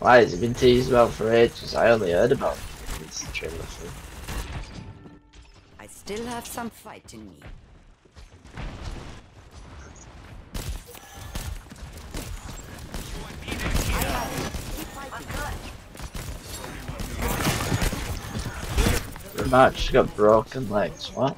Why has it been teased about for ages? I only heard about it. It's the trailer thing. I still have some fight in me. Match got broken legs. What?